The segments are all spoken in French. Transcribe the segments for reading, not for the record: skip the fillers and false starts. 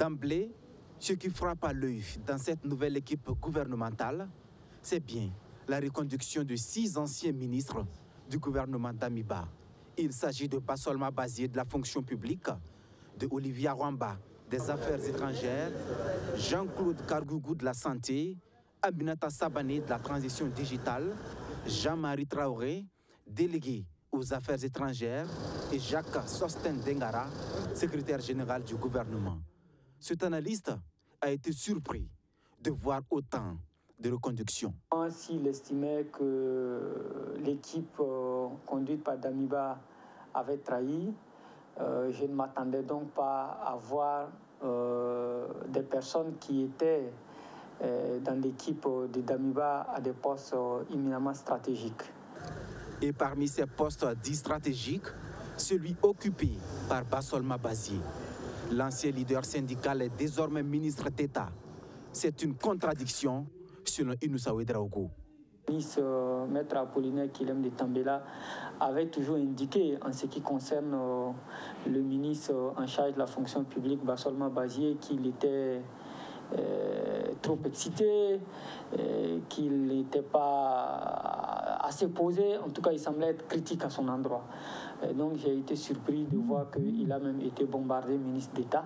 D'emblée, ce qui frappe à l'œil dans cette nouvelle équipe gouvernementale, c'est bien la reconduction de 6 anciens ministres du gouvernement Damiba. Il s'agit de Bassolma Bazié de la fonction publique, de Olivier Rwamba des affaires étrangères, Jean-Claude Cargougou de la santé, Aminata Sabané de la transition digitale, Jean-Marie Traoré, délégué aux affaires étrangères, et Jacques Sosten Dengara, secrétaire général du gouvernement. Cet analyste a été surpris de voir autant de reconductions. Ainsi, il estimait que l'équipe conduite par Damiba avait trahi. Je ne m'attendais donc pas à voir des personnes qui étaient dans l'équipe de Damiba à des postes éminemment stratégiques. Et parmi ces postes dits stratégiques, celui occupé par Bassolma Bazié. L'ancien leader syndical est désormais ministre d'État. C'est une contradiction selon Inoussa Ouédraogo. Le ministre maître Apollinaire Kyélem de Tambèla avait toujours indiqué en ce qui concerne le ministre en charge de la fonction publique, Bassolma Bazié, qu'il était trop excité, qu'il n'était pas assez posé. En tout cas, il semblait être critique à son endroit. Et donc, j'ai été surpris de voir qu'il a même été bombardé ministre d'État.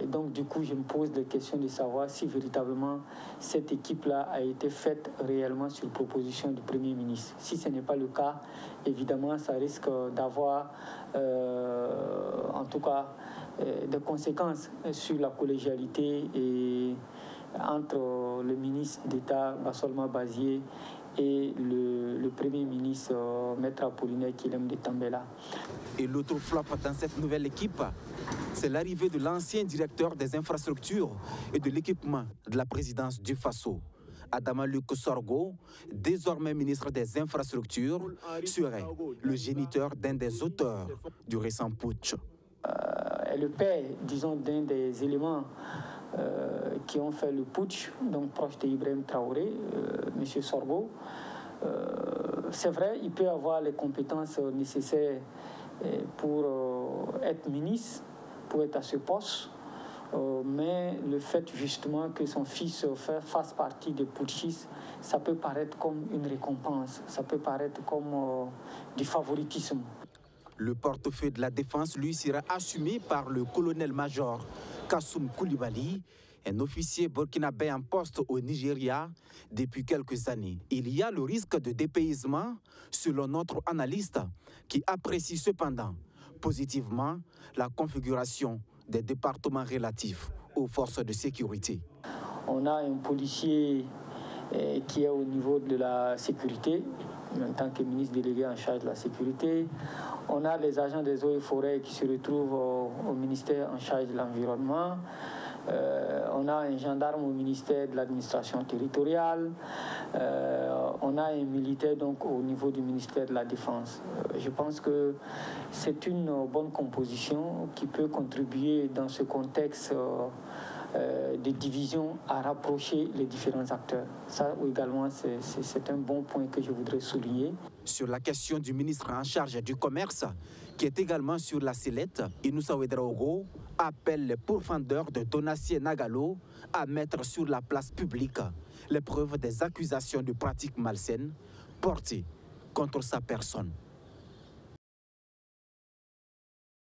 Et donc, du coup, je me pose des questions de savoir si véritablement cette équipe-là a été faite réellement sur proposition du Premier ministre. Si ce n'est pas le cas, évidemment, ça risque d'avoir, en tout cas, des conséquences sur la collégialité et entre le ministre d'État, Bassolma Bazié, et le Premier ministre, maître Apollinaire Kyélem de Tambèla. Et l'autre flop dans cette nouvelle équipe, c'est l'arrivée de l'ancien directeur des infrastructures et de l'équipement de la présidence du Faso. Adama-Luc Sorgho, désormais ministre des infrastructures, serait le géniteur d'un des auteurs du récent putsch. Le père, disons, d'un des éléments qui ont fait le putsch, donc proche d'Ibrahim Traoré, M. Sorgho. C'est vrai, il peut avoir les compétences nécessaires pour être ministre, pour être à ce poste, mais le fait justement que son fils fasse partie des putschistes, ça peut paraître comme une récompense, ça peut paraître comme du favoritisme. Le portefeuille de la défense, lui, sera assumé par le colonel-major Kassoum Koulibaly, un officier burkinabè en poste au Nigeria depuis quelques années. Il y a le risque de dépaysement, selon notre analyste, qui apprécie cependant positivement la configuration des départements relatifs aux forces de sécurité. On a un policier qui est au niveau de la sécurité, en tant que ministre délégué en charge de la sécurité. On a les agents des eaux et forêts qui se retrouvent au ministère en charge de l'environnement. On a un gendarme au ministère de l'administration territoriale. On a un militaire donc au niveau du ministère de la Défense. Je pense que c'est une bonne composition qui peut contribuer dans ce contexte de division à rapprocher les différents acteurs. Ça également, c'est un bon point que je voudrais souligner. Sur la question du ministre en charge du commerce, qui est également sur la sellette, Inoussa Ouédraogo appelle les pourfendeurs de Donacier Nagalo à mettre sur la place publique les preuves des accusations de pratiques malsaines portées contre sa personne.